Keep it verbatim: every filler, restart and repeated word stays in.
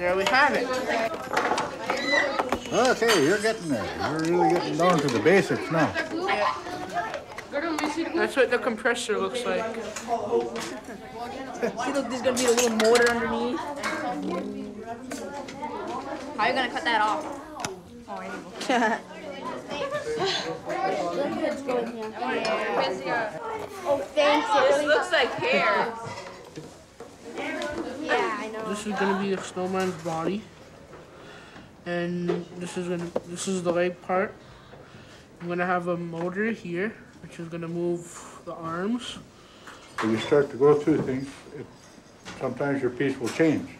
there we have it. Okay, you're getting there. You're really getting down to the basics now. That's what the compressor looks like. See, look, there's going to be a little motor underneath. How are you going to cut that off? Oh, let's go in here. Oh, thanks. This looks like hair. Yeah, I know. This is gonna be the snowman's body, and this is gonna this is the leg part. I'm gonna have a motor here, which is gonna move the arms. When you start to go through things, it, sometimes your piece will change.